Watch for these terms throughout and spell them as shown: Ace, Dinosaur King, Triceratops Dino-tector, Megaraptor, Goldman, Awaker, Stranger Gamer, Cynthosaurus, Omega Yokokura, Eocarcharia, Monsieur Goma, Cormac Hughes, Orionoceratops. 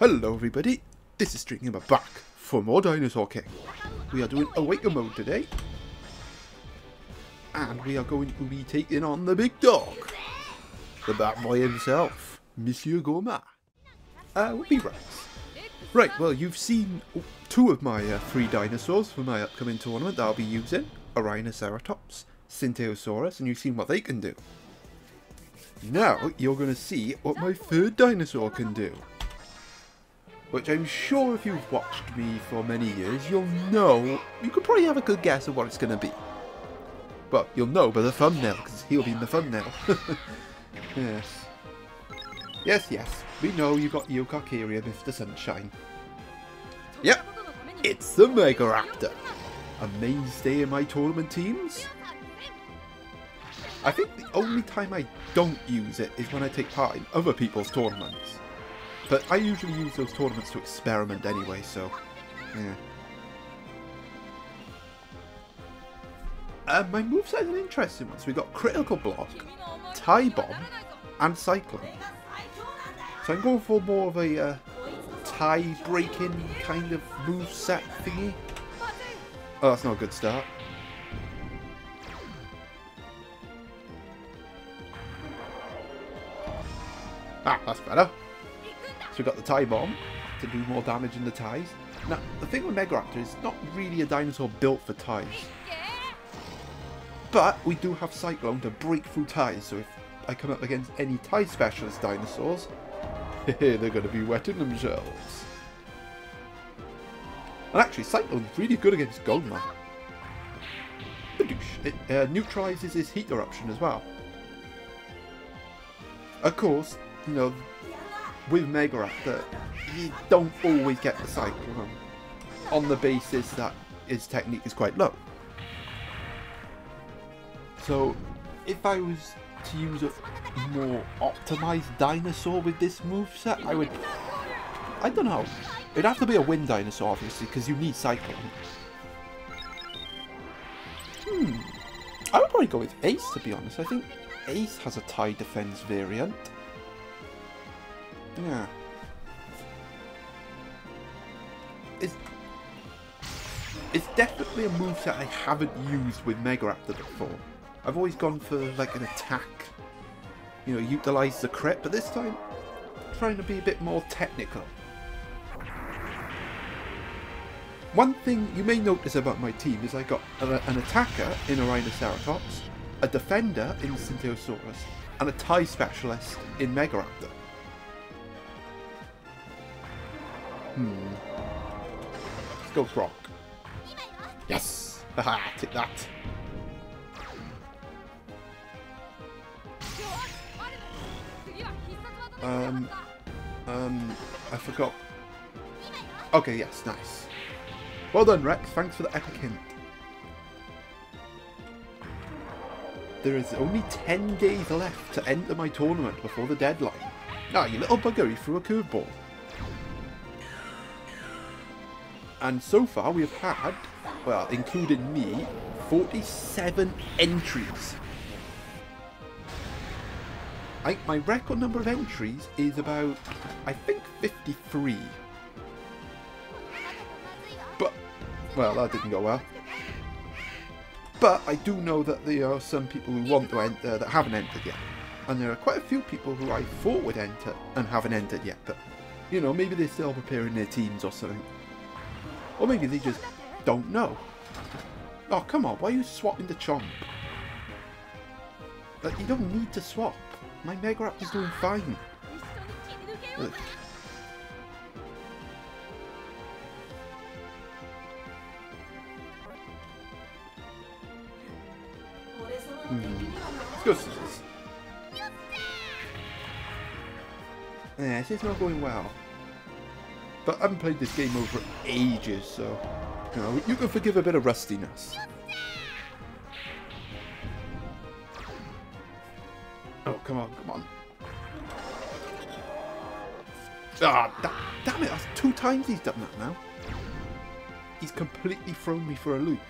Hello everybody, this is Stranger Gamer back for more Dinosaur King. We are doing Awaker mode today. And we are going to be taking on the big dog. The bad boy himself, Monsieur Goma. We'll be right. Right, well you've seen two of my three dinosaurs for my upcoming tournament that I'll be using. Orionoceratops, Cynthosaurus, and you've seen what they can do. Now you're going to see what my third dinosaur can do. Which I'm sure if you've watched me for many years, you'll know, you could probably have a good guess of what it's going to be. Well, you'll know by the thumbnail, because he'll be in the thumbnail. Yes. Yes, yes, we know you got Eocarcharia, Mr. Sunshine. Yep, it's the Megaraptor. A mainstay in my tournament teams. I think the only time I don't use it is when I take part in other people's tournaments. But I usually use those tournaments to experiment anyway, so, yeah. My moveset is an interesting one. So we've got Critical Block, Tie Bomb, and Cyclone. So I'm going for more of a tie-breaking kind of moveset thingy. Oh, that's not a good start. Ah, that's better. So we've got the tie bomb to do more damage in the ties. Now, the thing with Megaraptor is it's not really a dinosaur built for ties. But we do have Cyclone to break through ties. So if I come up against any tie specialist dinosaurs, they're going to be wetting themselves. And actually, Cyclone's really good against Goldman. It neutralises his heat eruption as well. Of course, you know, with Megaraptor, you don't always get the Cyclone on the basis that his technique is quite low. So, if I was to use a more optimised dinosaur with this moveset, I would... I don't know. It'd have to be a wind dinosaur, obviously, because you need Cyclone. I would probably go with Ace, to be honest. I think Ace has a tie defence variant. Yeah. It's definitely a moveset I haven't used with Megaraptor before. I've always gone for like an attack, you know, utilise the crit, but this time I'm trying to be a bit more technical. One thing you may notice about my team is I got an attacker in Orionoceratops, a defender in Cynthosaurus, and a tie specialist in Megaraptor. Let's go for rock. Yes! Haha, take that. I forgot. Okay, yes, nice. Well done, Rex. Thanks for the epic hint. There is only 10 days left to enter my tournament before the deadline. Now, you little bugger, you threw a curveball. And so far we have had, well, including me, 47 entries. My record number of entries is about, I think, 53. But, well, that didn't go well. But I do know that there are some people who want to enter that haven't entered yet. And there are quite a few people who I thought would enter and haven't entered yet. But, you know, maybe they're still preparing their teams or something. Or maybe they just don't know. Oh, come on, why are you swapping the chomp? Like, you don't need to swap. My Megaraptor's doing fine. Ugh. Let's go scissors. Yeah, this is not going well. But I haven't played this game over ages, so you know, you can forgive a bit of rustiness. Oh, come on, come on. Ah, damn it, that's two times he's done that now. He's completely thrown me for a loop.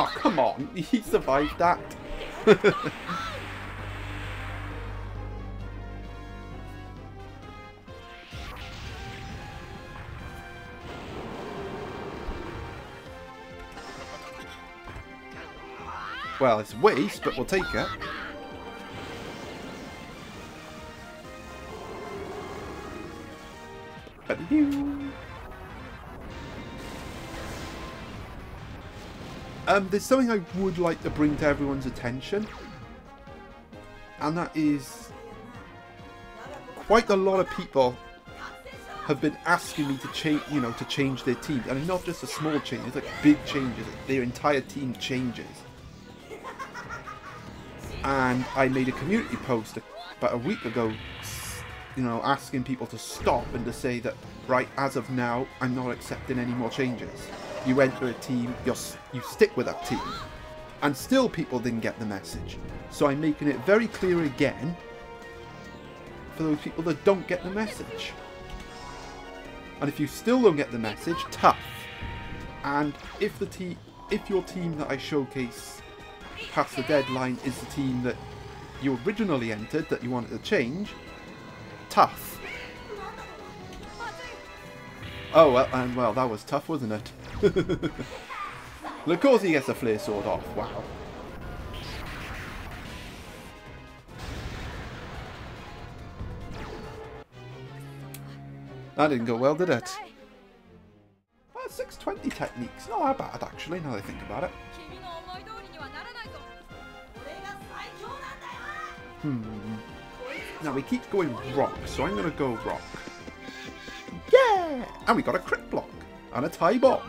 Oh, come on. He survived that. Well, it's waste, but we'll take it. There's something I would like to bring to everyone's attention, and that is quite a lot of people have been asking me to change, you know, to change their team. I mean, not just a small change; it's like big changes. Like their entire team changes. And I made a community post about a week ago, you know, asking people to stop and to say that, right, as of now, I'm not accepting any more changes. You enter a team, you stick with that team. And still people didn't get the message. So I'm making it very clear again for those people that don't get the message. And if you still don't get the message, tough. And if your team that I showcase past the deadline is the team that you originally entered that you wanted to change, tough. Oh, well, and well, that was tough, wasn't it? Well, of course he gets a flare sword off. Wow. That didn't go well, did it? Well, 620 techniques. Not that bad, actually, now that I think about it. Now we keep going rock, so I'm going to go rock. Yeah! And we got a crit block. And a tie bomb.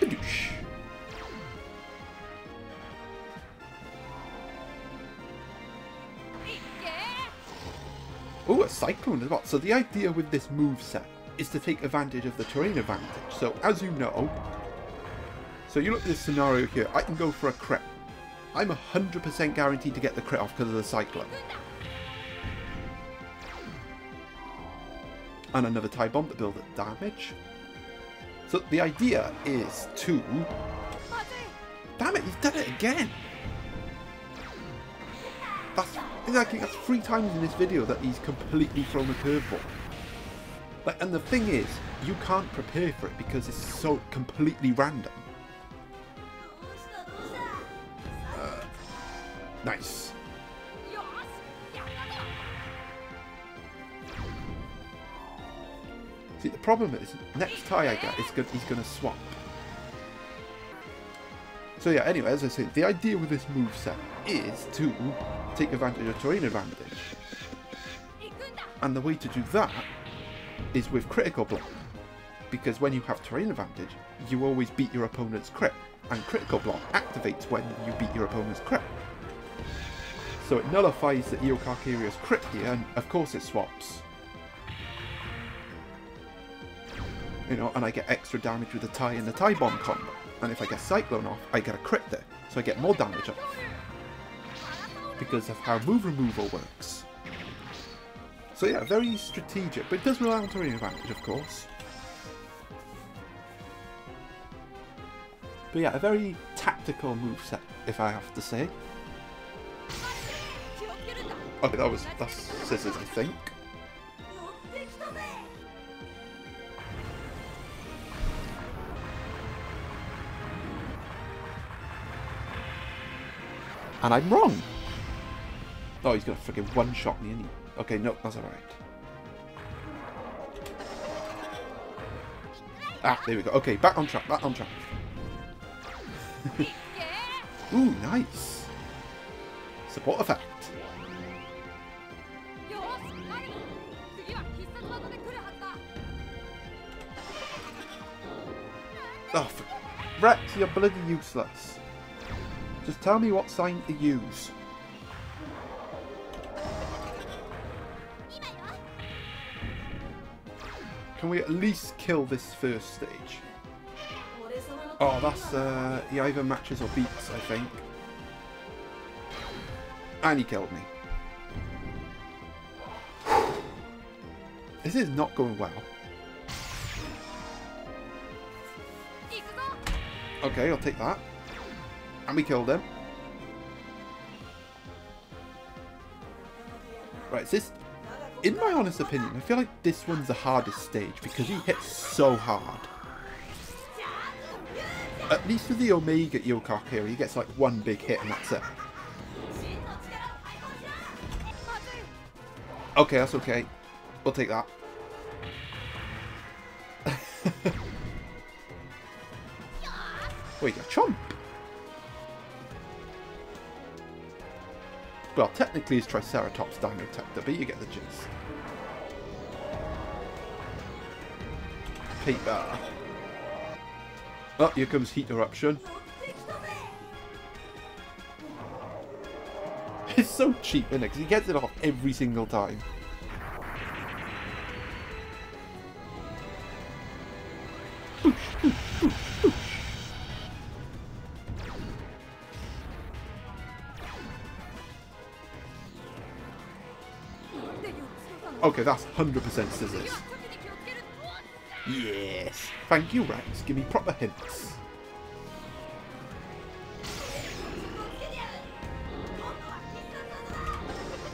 Badoosh. Ooh, a cyclone as well. So the idea with this moveset is to take advantage of the terrain advantage. So as you know, so you look at this scenario here, I can go for a crit. I'm 100% guaranteed to get the crit off because of the cyclone. And another tie bomb to build up damage. So the idea is to... Damn it, he's done it again! That's exactly, that's 3 times in this video that he's completely thrown a curveball. Like, and the thing is, you can't prepare for it because it's so completely random. Nice. See, the problem is, next tie I get, he's going to swap. So yeah, anyway, as I say, the idea with this moveset is to take advantage of terrain advantage. And the way to do that is with critical block. Because when you have terrain advantage, you always beat your opponent's crit. And critical block activates when you beat your opponent's crit. So it nullifies the Eocarcharia's crit here, and of course it swaps. You know, and I get extra damage with the tie and the tie bomb combo. And if I get cyclone off, I get a crit there, so I get more damage off. Because of how move removal works. So yeah, very strategic, but it does rely on terrain advantage, of course. But yeah, a very tactical moveset, if I have to say. Okay, that's scissors, I think. And I'm wrong. Oh, he's gonna freaking one-shot me, isn't he? Okay, no, that's alright. Ah, there we go. Okay, back on track, back on track. Ooh, nice. Support effect. Oh, Rex, you're bloody useless. Just tell me what sign to use. Can we at least kill this first stage? Oh, that's... he either matches or beats, I think. And he killed me. This is not going well. Okay, I'll take that. And we killed him. Right, is this... In my honest opinion, I feel like this one's the hardest stage because he hits so hard. At least with the Omega Yokokura, he gets like one big hit and that's it. Okay, that's okay. We'll take that. Wait, a chomp! Well, technically it's Triceratops Dino-tector, but you get the gist. Take that. Oh, here comes Heat Eruption. It's so cheap, isn't it? Because he gets it off every single time. Okay, that's 100% scissors. Yes. Thank you, Rex. Give me proper hints.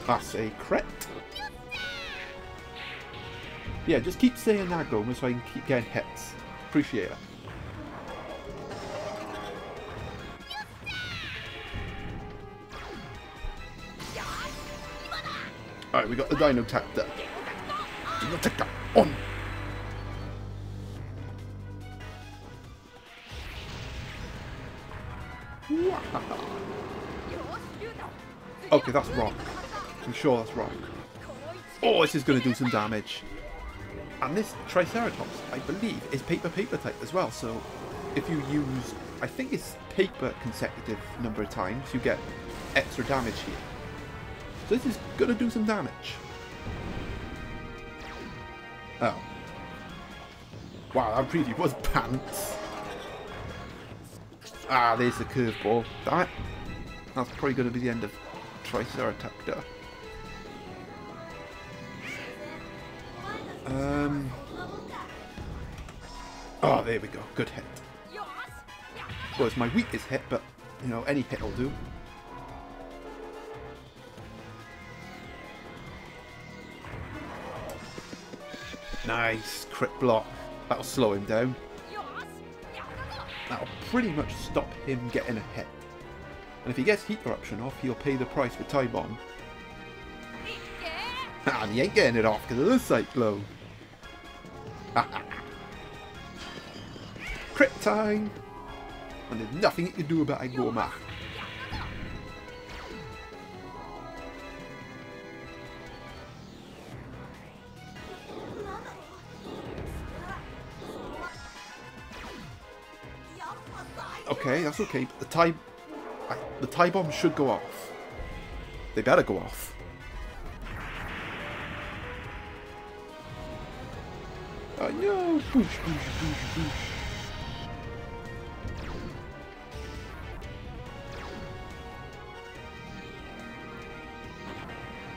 That's a crit. Yeah, just keep saying that, Goma, so I can keep getting hits. Appreciate it. Alright, we got the Dino-tector. Dino-tector on! Okay, that's rock. I'm sure that's rock. Oh, this is going to do some damage. And this Triceratops, I believe, is paper type as well. So if you use, I think it's paper consecutive number of times, you get extra damage here. So this is going to do some damage. Oh. Wow, that really was pants. Ah, there's the curveball. Damn it. That's probably going to be the end of Triceratops. Oh, there we go. Good hit. Well, it's my weakest hit, but, you know, any hit will do. Nice, crit block. That'll slow him down. That'll pretty much stop him getting a hit. And if he gets Heat Eruption off, he'll pay the price with Time Bomb. And he ain't getting it off because of the Cyclone. Crit time! And there's nothing you can do about it, Goma. Okay, that's okay. But the tie bomb should go off. They better go off. Oh no! Boosh, boosh, boosh, boosh.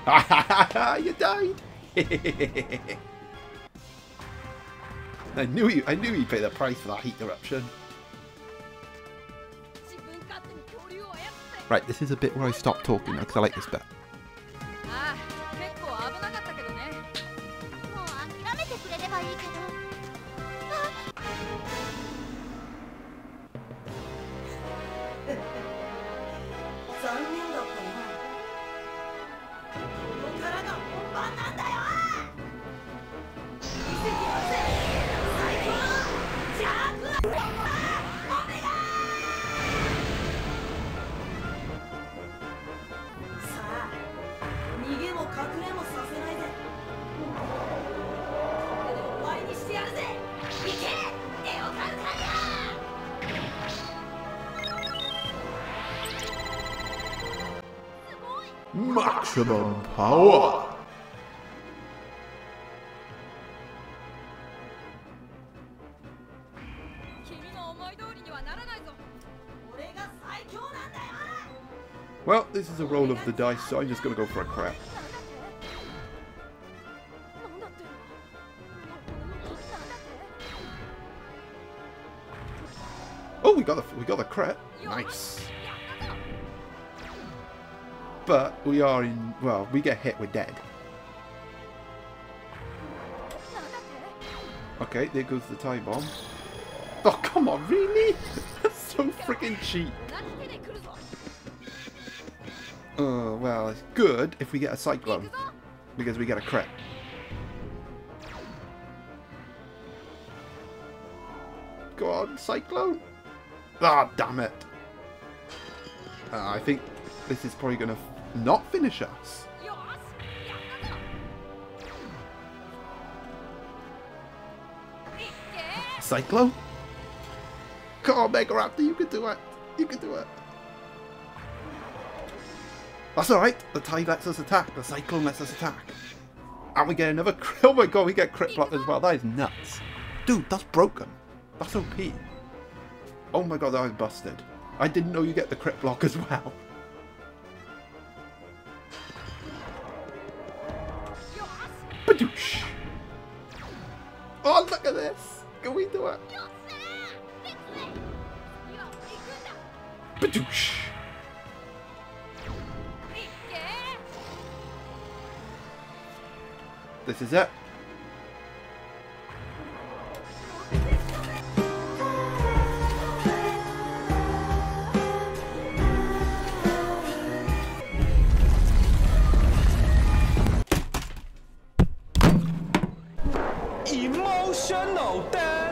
Ha ha ha! You died. I knew you'd pay the price for that Heat Eruption. Right, this is a bit where I stop talking now, because I like this bit. Maximum power! Well, this is a roll of the dice, so I'm just going to go for a crit. Oh, we got the crit. Nice. But we are in, well, we get hit, we're dead. Okay, there goes the time bomb. Oh, come on, really? That's so freaking cheap. Oh, well, it's good if we get a cyclone, because we get a crit. Go on, cyclone. Ah, damn it. I think this is probably going to not finish us. Cyclo? Come on, Megaraptor, you can do it. You can do it. That's alright. The Tide lets us attack. The Cyclone lets us attack. And we get another crit. Oh my god, we get crit block as well. That is nuts. Dude, that's broken. That's OP. Oh my god, that was busted. I didn't know you get the crit block as well. Badoosh. Oh, look at this. Can we do it? Badoosh. This is it. Emotional day.